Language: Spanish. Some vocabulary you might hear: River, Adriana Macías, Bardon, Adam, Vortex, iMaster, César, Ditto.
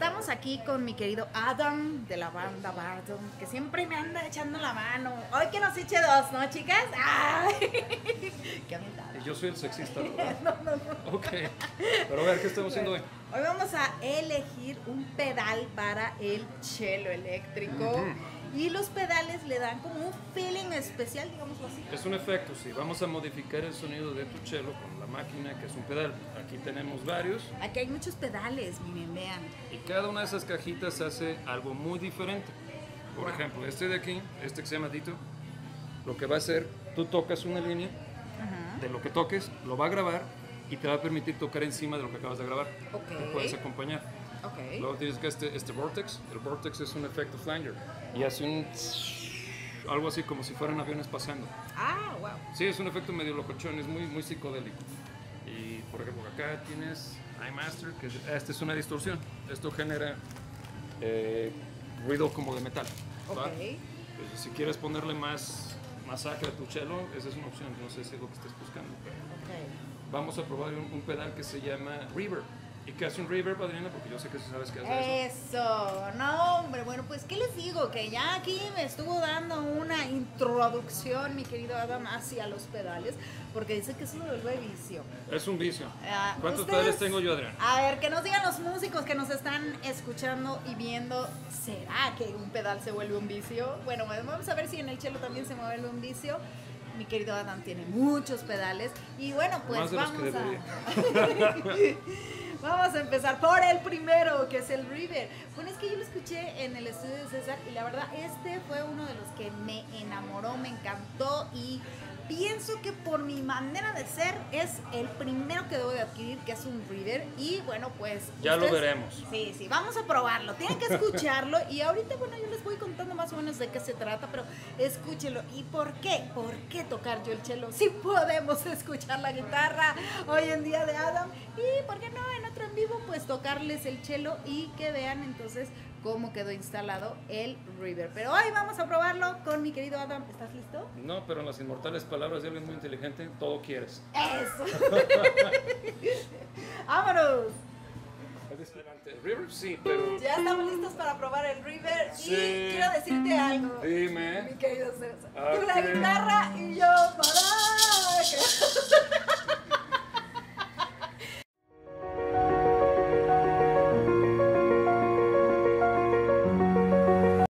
Estamos aquí con mi querido Adam de la banda Bardon, que siempre me anda echando la mano. Hoy que nos eche dos, ¿no, chicas? ¡Ay! ¡Qué ambientada! Yo soy el sexista, ¿verdad? No. Ok. Pero a ver, ¿qué estamos haciendo hoy? Hoy vamos a elegir un pedal para el cello eléctrico. Y los pedales le dan como un feeling especial, digámoslo así. Es un efecto, sí. Vamos a modificar el sonido de tu cello con la máquina, que es un pedal. Aquí tenemos varios. Aquí hay muchos pedales, miren, vean. Y cada una de esas cajitas hace algo muy diferente. Por ejemplo, este de aquí, este que se llama Ditto, lo que va a hacer, tú tocas una línea, de lo que toques, lo va a grabar y te va a permitir tocar encima de lo que acabas de grabar. Te puedes acompañar. Luego tienes que este Vortex. El Vortex es un efecto flanger y hace un algo así como si fueran aviones pasando. Ah, wow. Sí, es un efecto medio locochón, es muy psicodélico. Y por ejemplo acá tienes iMaster, que esta es una distorsión. Esto genera ruido como de metal. Pues, si quieres ponerle más masacre a tu cello, esa es una opción. No sé si es lo que estés buscando. Vamos a probar un pedal que se llama River. ¿Y qué hace un reverb, Adriana? Porque yo sé que tú sabes qué hace eso. No, hombre, bueno, pues, ¿qué les digo? Que ya aquí me estuvo dando una introducción, mi querido Adam, hacia los pedales, porque dice que eso lo vuelve vicio. Es un vicio. ¿Cuántos pedales tengo yo, Adriana? A ver, que nos digan los músicos que nos están escuchando y viendo, ¿será que un pedal se vuelve un vicio? Bueno, vamos a ver si en el cello también se mueve un vicio. Mi querido Adam tiene muchos pedales y bueno, pues más de vamos los que a... Vamos a empezar por el primero, que es el River. Bueno, es que yo lo escuché en el estudio de César y la verdad este fue uno de los que me enamoró, me encantó y pienso que por mi manera de ser es el primero que debo de adquirir, que es un River. Y bueno, pues... ya ustedes, lo veremos. Sí, vamos a probarlo. Tienen que escucharlo y ahorita, bueno, yo les voy contando más o menos de qué se trata, pero escúchelo. ¿Y por qué? ¿Por qué tocar yo el cello? Si podemos escuchar la guitarra hoy en día de Adam y, ¿por qué no? En otro en vivo, pues tocarles el cello y que vean entonces cómo quedó instalado el River. Pero hoy vamos a probarlo con mi querido Adam. ¿Estás listo? No, pero en las inmortales palabras de alguien muy inteligente, todo quieres. ¡Eso! ¡Vámonos! ¿River? Sí, pero... ya estamos listos para probar el River. Sí. Y quiero decirte algo. Dime. Mi querido César. Tú la guitarra y yo...